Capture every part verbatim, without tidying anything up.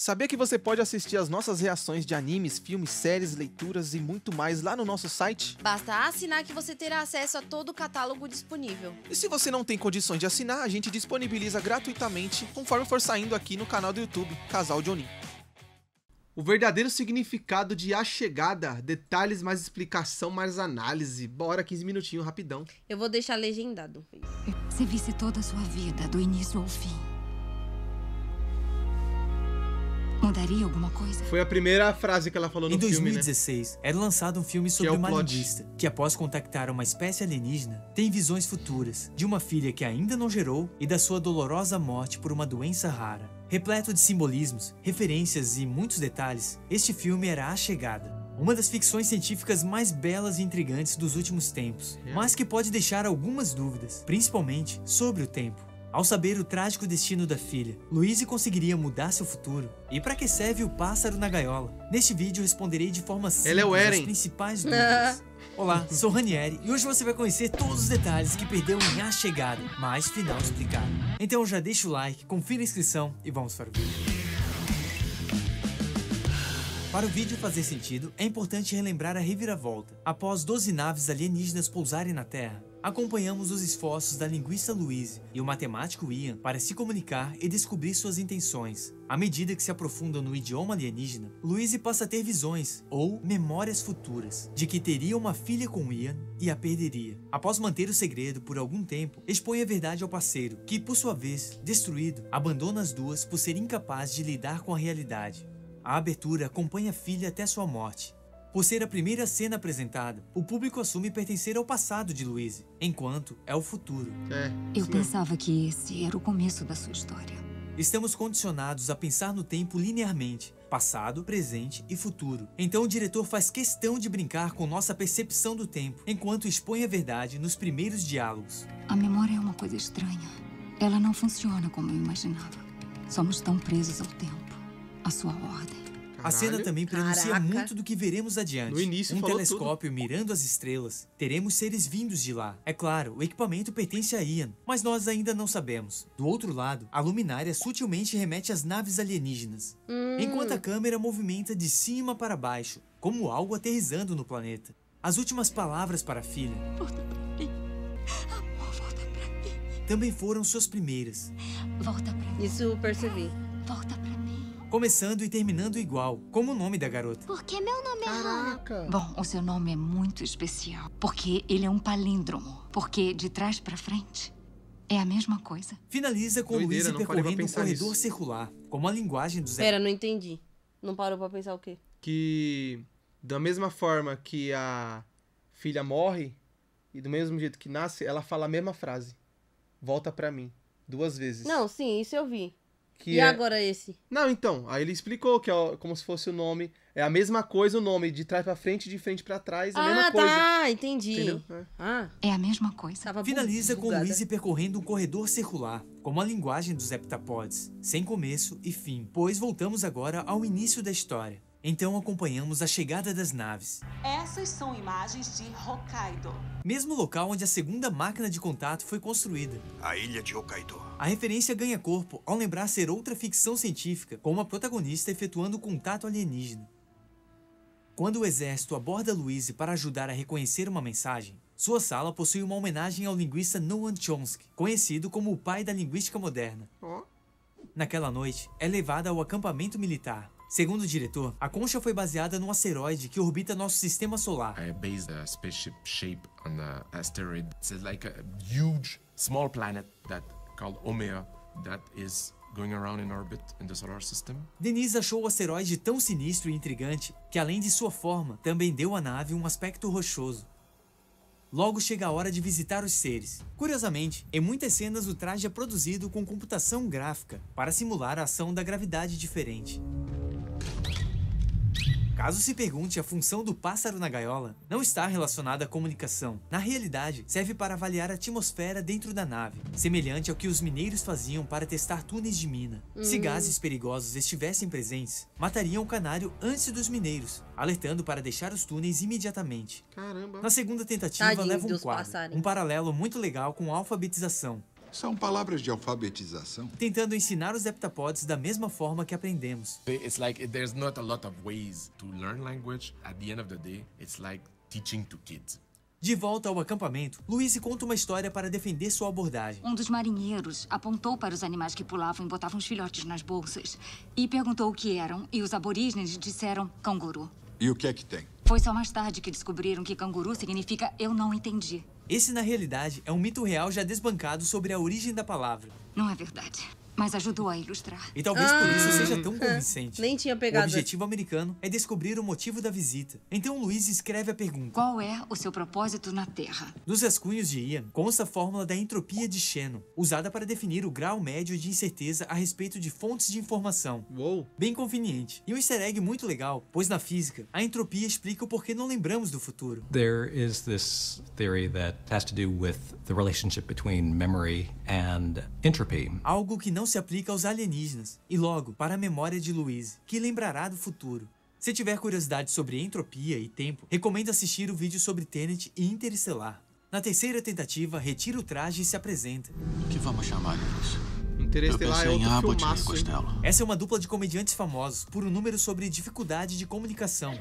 Sabia que você pode assistir as nossas reações de animes, filmes, séries, leituras e muito mais lá no nosso site? Basta assinar que você terá acesso a todo o catálogo disponível. E se você não tem condições de assinar, a gente disponibiliza gratuitamente conforme for saindo aqui no canal do YouTube, Casal Jounin. O verdadeiro significado de A Chegada, detalhes mais explicação mais análise. Bora, quinze minutinhos, rapidão. Eu vou deixar legendado. Você visse toda a sua vida, do início ao fim. Mudaria alguma coisa? Foi a primeira frase que ela falou no filme, né? Em dois mil e dezesseis, era lançado um filme sobre uma linguista que, após contactar uma espécie alienígena, tem visões futuras de uma filha que ainda não gerou e da sua dolorosa morte por uma doença rara. Repleto de simbolismos, referências e muitos detalhes, este filme era A Chegada. Uma das ficções científicas mais belas e intrigantes dos últimos tempos, mas que pode deixar algumas dúvidas, principalmente sobre o tempo. Ao saber o trágico destino da filha, Louise conseguiria mudar seu futuro? E para que serve o pássaro na gaiola? Neste vídeo responderei de forma simples as principais dúvidas. Olá, sou Ranieri e hoje você vai conhecer todos os detalhes que perdeu em A Chegada, mas final explicado. Então já deixa o like, confira a inscrição e vamos para o vídeo. Para o vídeo fazer sentido, é importante relembrar a reviravolta. Após doze naves alienígenas pousarem na Terra, acompanhamos os esforços da linguista Louise e o matemático Ian para se comunicar e descobrir suas intenções. À medida que se aprofundam no idioma alienígena, Louise passa a ter visões, ou memórias futuras, de que teria uma filha com Ian e a perderia. Após manter o segredo por algum tempo, expõe a verdade ao parceiro, que por sua vez, destruído, abandona as duas por ser incapaz de lidar com a realidade. A abertura acompanha a filha até sua morte. Por ser a primeira cena apresentada, o público assume pertencer ao passado de Louise, enquanto é o futuro. É, Eu sim. pensava que esse era o começo da sua história. Estamos condicionados a pensar no tempo linearmente, passado, presente e futuro. Então o diretor faz questão de brincar com nossa percepção do tempo, enquanto expõe a verdade nos primeiros diálogos. A memória é uma coisa estranha. Ela não funciona como eu imaginava. Somos tão presos ao tempo, à sua ordem. Caralho. A cena também pronuncia Caraca. muito do que veremos adiante. No início, um telescópio tudo. mirando as estrelas. Teremos seres vindos de lá. É claro, o equipamento pertence a Ian, mas nós ainda não sabemos. Do outro lado, a luminária sutilmente remete às naves alienígenas, hum. enquanto a câmera movimenta de cima para baixo, como algo aterrizando no planeta. As últimas palavras para a filha volta pra mim. Amor, volta pra mim. também foram suas primeiras. Volta pra mim. Isso eu percebi. Volta pra mim. Começando e terminando igual, como o nome da garota. Por que meu nome é Hannah? Bom, o seu nome é muito especial, porque ele é um palíndromo. Porque de trás pra frente é a mesma coisa. Finaliza com Louise percorrendo um corredor isso. circular, como a linguagem do Zé. Pera, não entendi. Não parou pra pensar o quê? Que da mesma forma que a filha morre, e do mesmo jeito que nasce, ela fala a mesma frase. Volta pra mim. Duas vezes. Não, sim, isso eu vi. Que e é... agora esse? Não, então, aí ele explicou que é como se fosse o nome, é a mesma coisa o nome, de trás pra frente, de frente pra trás, é a ah, mesma tá, coisa. Ah, tá, entendi. É. Ah, é a mesma coisa. Tava Finaliza com Louise percorrendo um corredor circular, como a linguagem dos heptapods, sem começo e fim, pois voltamos agora ao início da história. Então acompanhamos a chegada das naves. Essas são imagens de Hokkaido, mesmo local onde a segunda máquina de contato foi construída. A ilha de Hokkaido. A referência ganha corpo ao lembrar ser outra ficção científica, com uma protagonista efetuando contato alienígena. Quando o exército aborda Louise para ajudar a reconhecer uma mensagem, sua sala possui uma homenagem ao linguista Noam Chomsky, conhecido como o pai da linguística moderna. Oh. Naquela noite, é levada ao acampamento militar. Segundo o diretor, a concha foi baseada num asteroide que orbita nosso sistema solar. I based a spaceship shape on an asteroid. It's like a huge small planet that called Omega that is going around in orbit in the solar system. Denise achou o asteroide tão sinistro e intrigante que, além de sua forma, também deu à nave um aspecto rochoso. Logo chega a hora de visitar os seres. Curiosamente, em muitas cenas o traje é produzido com computação gráfica para simular a ação da gravidade diferente. Caso se pergunte, a função do pássaro na gaiola não está relacionada à comunicação. Na realidade, serve para avaliar a atmosfera dentro da nave, semelhante ao que os mineiros faziam para testar túneis de mina. Hum. Se gases perigosos estivessem presentes, matariam o canário antes dos mineiros, alertando para deixar os túneis imediatamente. Caramba. Na segunda tentativa, Tadinho leva um quadro, passarinho. um paralelo muito legal com a alfabetização. São palavras de alfabetização. Tentando ensinar os heptapods da mesma forma que aprendemos. It's like there's not a lot of ways to learn language. At the end of the day, it's like teaching to kids. De volta ao acampamento, Louise conta uma história para defender sua abordagem. Um dos marinheiros apontou para os animais que pulavam e botavam os filhotes nas bolsas e perguntou o que eram, e os aborígenes disseram canguru. E o que é que tem? Foi só mais tarde que descobriram que canguru significa eu não entendi. Esse, na realidade, é um mito real já desbancado sobre a origem da palavra. Não é verdade, mas ajudou a ilustrar. E talvez ah, por isso seja tão convincente. Nem tinha pegado. O objetivo americano é descobrir o motivo da visita. Então Luiz escreve a pergunta: qual é o seu propósito na Terra? Nos rascunhos de Ian, consta a fórmula da entropia de Shannon, usada para definir o grau médio de incerteza a respeito de fontes de informação. Uou! Bem conveniente. E um easter egg muito legal, pois na física, a entropia explica o porquê não lembramos do futuro. There is this theory that has to do with the relationship between memory and entropy. Algo que não se aplica aos alienígenas, e logo, para a memória de Louise, que lembrará do futuro. Se tiver curiosidade sobre entropia e tempo, recomendo assistir o vídeo sobre Tenet e Interestelar. Na terceira tentativa, retira o traje e se apresenta. O que vamos chamar disso? Interestelar é outro filmaço, hein? Essa é uma dupla de comediantes famosos por um número sobre dificuldade de comunicação.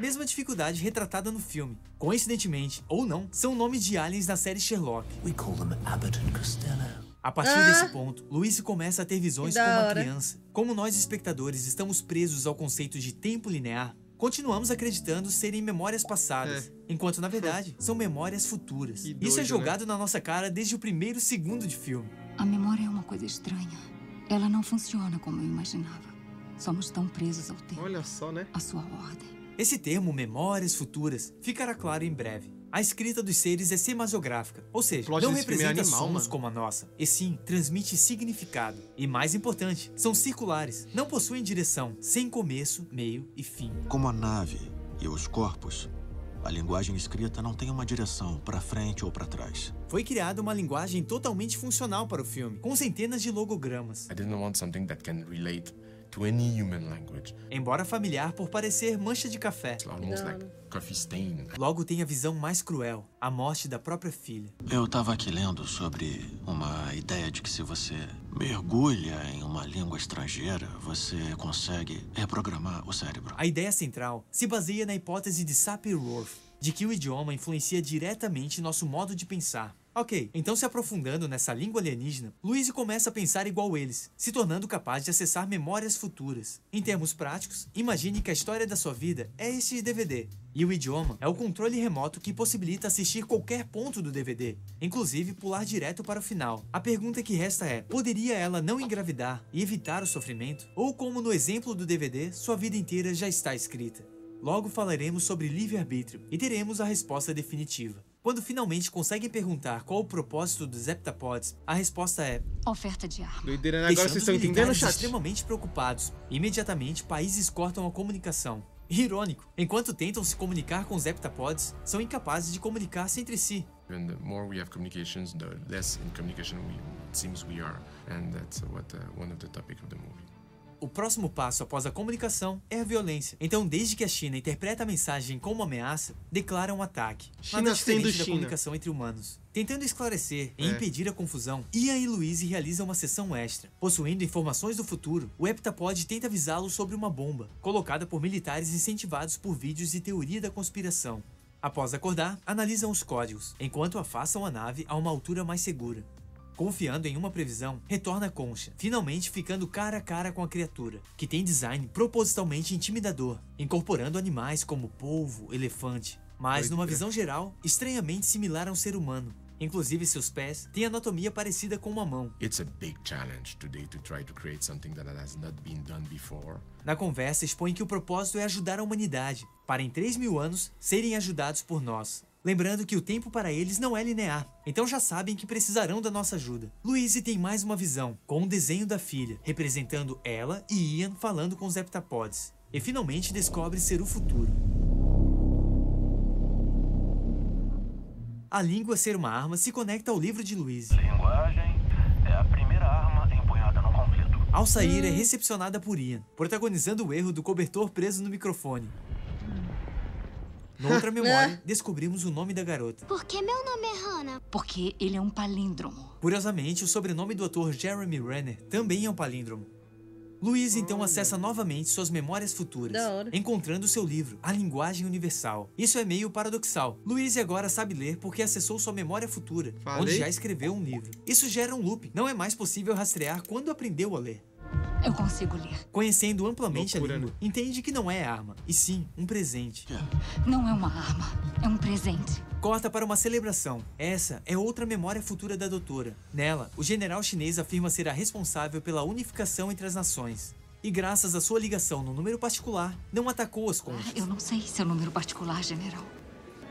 Mesma dificuldade retratada no filme. Coincidentemente, ou não, são nomes de aliens na série Sherlock. We call them Abbott and Costello. A partir ah, desse ponto, Luiz começa a ter visões como uma criança. Como nós, espectadores, estamos presos ao conceito de tempo linear, continuamos acreditando serem memórias passadas, é. enquanto na verdade são memórias futuras. Doido, isso é jogado né? na nossa cara desde o primeiro segundo de filme. A memória é uma coisa estranha. Ela não funciona como eu imaginava. Somos tão presos ao tempo. Olha só, né? A sua ordem. Esse termo, memórias futuras, ficará claro em breve. A escrita dos seres é semasográfica, ou seja, Plot não representa animal, sons mano. como a nossa, e sim transmite significado. E mais importante, são circulares, não possuem direção, sem começo, meio e fim. Como a nave e os corpos, a linguagem escrita não tem uma direção para frente ou para trás. Foi criada uma linguagem totalmente funcional para o filme, com centenas de logogramas. I didn't want something that can relate to any human language. Embora familiar por parecer mancha de café. Logo tem a visão mais cruel, a morte da própria filha. Eu estava aqui lendo sobre uma ideia de que se você mergulha em uma língua estrangeira, você consegue reprogramar o cérebro. A ideia central se baseia na hipótese de Sapir-Whorf, de que o idioma influencia diretamente nosso modo de pensar. Ok, então se aprofundando nessa língua alienígena, Luiz começa a pensar igual eles, se tornando capaz de acessar memórias futuras. Em termos práticos, imagine que a história da sua vida é este D V D. E o idioma é o controle remoto que possibilita assistir qualquer ponto do D V D, inclusive pular direto para o final. A pergunta que resta é, poderia ela não engravidar e evitar o sofrimento? Ou como no exemplo do D V D, sua vida inteira já está escrita? Logo falaremos sobre livre-arbítrio e teremos a resposta definitiva. Quando finalmente conseguem perguntar qual o propósito dos heptapods, a resposta é... oferta de arma. Doideira, agora vocês estão entendendo o chat. Extremamente preocupados. Imediatamente, países cortam a comunicação. Irônico. Enquanto tentam se comunicar com os heptapods, são incapazes de comunicar-se entre si. And the more we have communications, the less in communication we, it seems we are. And that's what, uh, one of the topics of the movie. O próximo passo após a comunicação é a violência. Então, desde que a China interpreta a mensagem como uma ameaça, declara um ataque. China Nada diferente sendo da China. comunicação entre humanos. Tentando esclarecer é. e impedir a confusão, Ian e Louise realizam uma sessão extra. Possuindo informações do futuro, o heptapod tenta avisá-lo sobre uma bomba, colocada por militares incentivados por vídeos de teoria da conspiração. Após acordar, analisam os códigos, enquanto afastam a nave a uma altura mais segura. Confiando em uma previsão, retorna a concha, finalmente ficando cara a cara com a criatura, que tem design propositalmente intimidador, incorporando animais como polvo, elefante, mas numa visão geral, estranhamente similar a um ser humano. Inclusive seus pés têm anatomia parecida com uma mão. Na conversa expõe que o propósito é ajudar a humanidade, para em três mil anos serem ajudados por nós. Lembrando que o tempo para eles não é linear, então já sabem que precisarão da nossa ajuda. Louise tem mais uma visão, com um desenho da filha, representando ela e Ian falando com os heptapods. E finalmente descobre ser o futuro. A língua ser uma arma se conecta ao livro de Louise. Linguagem é a primeira arma empunhada no conflito. Ao sair, é recepcionada por Ian, protagonizando o erro do cobertor preso no microfone. Na outra memória, descobrimos o nome da garota. Por que meu nome é Hannah? Porque ele é um palíndromo. Curiosamente, o sobrenome do ator Jeremy Renner também é um palíndromo. Luiz então acessa novamente suas memórias futuras, encontrando seu livro, A Linguagem Universal. Isso é meio paradoxal. Luiz agora sabe ler porque acessou sua memória futura, Falei? onde já escreveu um livro. Isso gera um loop. Não é mais possível rastrear quando aprendeu a ler. Eu consigo ler. Conhecendo amplamente Loucura, a língua, né? entende que não é arma, e sim um presente. Não é uma arma, é um presente. Corta para uma celebração. Essa é outra memória futura da doutora. Nela, o general chinês afirma ser a responsável pela unificação entre as nações. E graças à sua ligação no número particular, não atacou as conchas. Eu não sei seu número particular, general.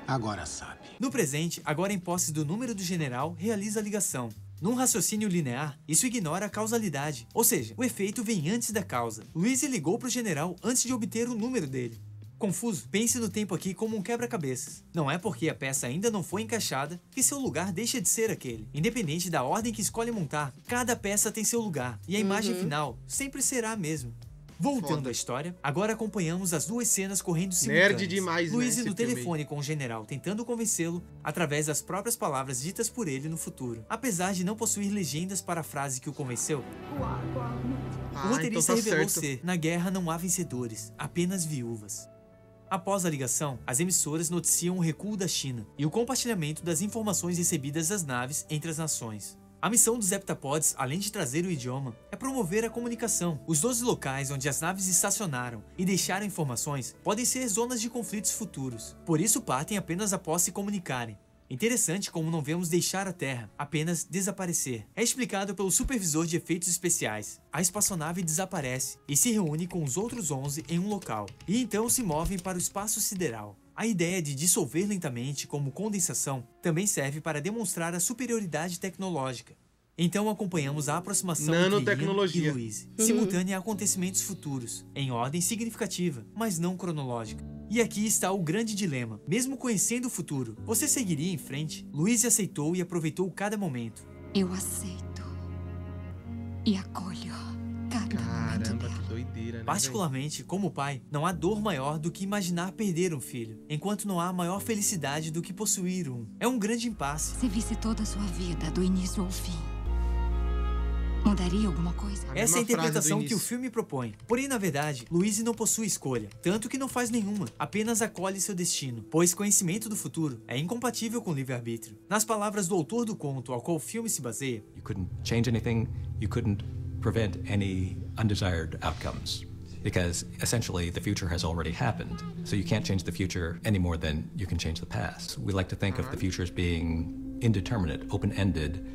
Agora sabe. No presente, agora em posse do número do general, realiza a ligação. Num raciocínio linear, isso ignora a causalidade, ou seja, o efeito vem antes da causa. Luiz ligou para o general antes de obter o número dele. Confuso? Pense no tempo aqui como um quebra-cabeças. Não é porque a peça ainda não foi encaixada que seu lugar deixa de ser aquele. Independente da ordem que escolhe montar, cada peça tem seu lugar, e a imagem uhum. final sempre será a mesma. Voltando Foda. à história, agora acompanhamos as duas cenas correndo simultâneas. Nerd demais, Luiz né, no telefone filme. com o general tentando convencê-lo através das próprias palavras ditas por ele no futuro. Apesar de não possuir legendas para a frase que o convenceu, ah, o roteirista então tá revelou certo. ser, na guerra não há vencedores, apenas viúvas. Após a ligação, as emissoras noticiam o recuo da China e o compartilhamento das informações recebidas das naves entre as nações. A missão dos heptapods, além de trazer o idioma, é promover a comunicação. Os doze locais onde as naves estacionaram e deixaram informações podem ser zonas de conflitos futuros. Por isso partem apenas após se comunicarem. Interessante como não vemos deixar a Terra, apenas desaparecer. É explicado pelo supervisor de efeitos especiais. A espaçonave desaparece e se reúne com os outros onze em um local. E então se movem para o espaço sideral. A ideia de dissolver lentamente como condensação também serve para demonstrar a superioridade tecnológica. Então acompanhamos a aproximação entre Ian e Luiz, uhum. simultânea a acontecimentos futuros, em ordem significativa, mas não cronológica. E aqui está o grande dilema. Mesmo conhecendo o futuro, você seguiria em frente? Luiz aceitou e aproveitou cada momento. Eu aceito e acolho cada momento dela. Né, Particularmente, como pai, não há dor maior do que imaginar perder um filho, enquanto não há maior felicidade do que possuir um. É um grande impasse. Se visse toda a sua vida, do início ao fim, mudaria alguma coisa? Essa é a interpretação que o filme propõe. Porém, na verdade, Luiz não possui escolha, tanto que não faz nenhuma, apenas acolhe seu destino, pois conhecimento do futuro é incompatível com livre-arbítrio. Nas palavras do autor do conto ao qual o filme se baseia, You couldn't change anything, you couldn't prevent any undesired outcomes, because essentially the future has already happened. So you can't change the future any more than you can change the past. We like to think of the future as being indeterminate, open-ended,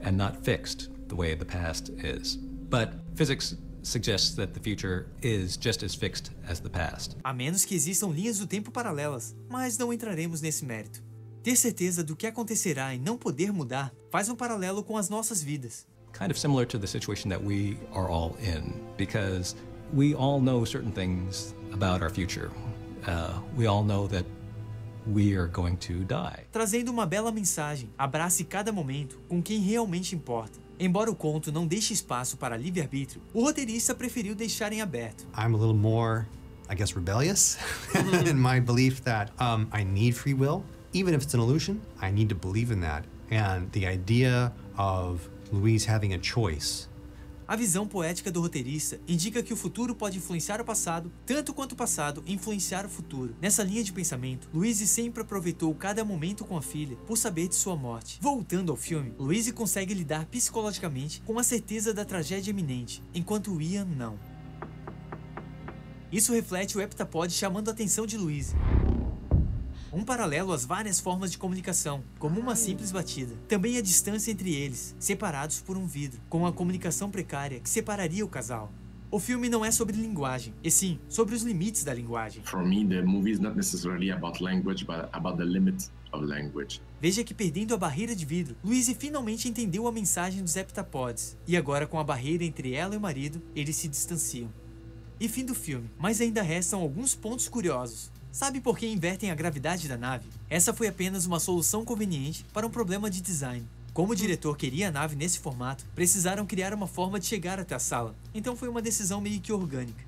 and not fixed the way the past is. But physics suggests that the future is just as fixed as the past. A menos que existam linhas do tempo paralelas, mas não entraremos nesse mérito. Ter certeza do que acontecerá e não poder mudar faz um paralelo com as nossas vidas. Kind of similar to the situation that we are all in, because we all know certain things about our future. Uh, we all know that we are going to die. Trazendo uma bela mensagem, abrace cada momento com quem realmente importa. Embora o conto não deixe espaço para livre-arbítrio, o roteirista preferiu deixar em aberto. I'm a little more, I guess, rebellious in my belief that um, I need free will, even if it's an illusion. I need to believe in that, and the idea of Luiz having a choice. A visão poética do roteirista indica que o futuro pode influenciar o passado, tanto quanto o passado influenciar o futuro. Nessa linha de pensamento, Luiz sempre aproveitou cada momento com a filha por saber de sua morte. Voltando ao filme, Luiz consegue lidar psicologicamente com a certeza da tragédia iminente, enquanto Ian não. Isso reflete o heptapod chamando a atenção de Luiz. Um paralelo às várias formas de comunicação, como uma simples batida. Também a distância entre eles, separados por um vidro, com a comunicação precária que separaria o casal. O filme não é sobre linguagem, e sim sobre os limites da linguagem. Para mim, o filme não é necessariamente sobre linguagem, mas sobre os limites da linguagem. Veja que perdendo a barreira de vidro, Luiz finalmente entendeu a mensagem dos heptapods, e agora com a barreira entre ela e o marido, eles se distanciam. E fim do filme, mas ainda restam alguns pontos curiosos. Sabe por que invertem a gravidade da nave? Essa foi apenas uma solução conveniente para um problema de design. Como o diretor queria a nave nesse formato, precisaram criar uma forma de chegar até a sala, então foi uma decisão meio que orgânica.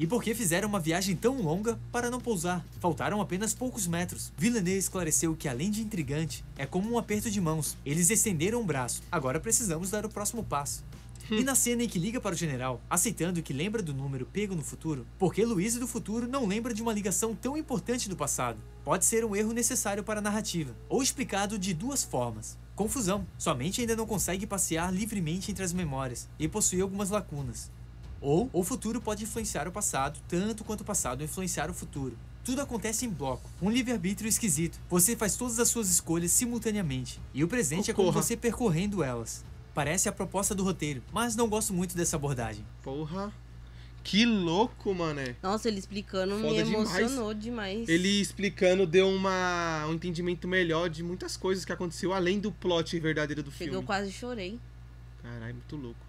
E por que fizeram uma viagem tão longa para não pousar? Faltaram apenas poucos metros. Villeneuve esclareceu que, além de intrigante, é como um aperto de mãos. Eles estenderam o braço. Agora precisamos dar o próximo passo. E na cena em que liga para o general, aceitando que lembra do número pego no futuro, porque Luiz do futuro não lembra de uma ligação tão importante do passado. Pode ser um erro necessário para a narrativa, ou explicado de duas formas. Confusão, sua mente ainda não consegue passear livremente entre as memórias, e possui algumas lacunas. Ou, o futuro pode influenciar o passado, tanto quanto o passado influenciar o futuro. Tudo acontece em bloco, um livre-arbítrio esquisito. Você faz todas as suas escolhas simultaneamente, e o presente Ocorra. é como você percorrendo elas. Parece a proposta do roteiro, mas não gosto muito dessa abordagem. Porra, que louco, mané. Nossa, ele explicando Foda me emocionou demais. demais. Ele explicando deu uma, um entendimento melhor de muitas coisas que aconteceu, além do plot verdadeiro do Peguei filme. Eu quase chorei. Caralho, muito louco.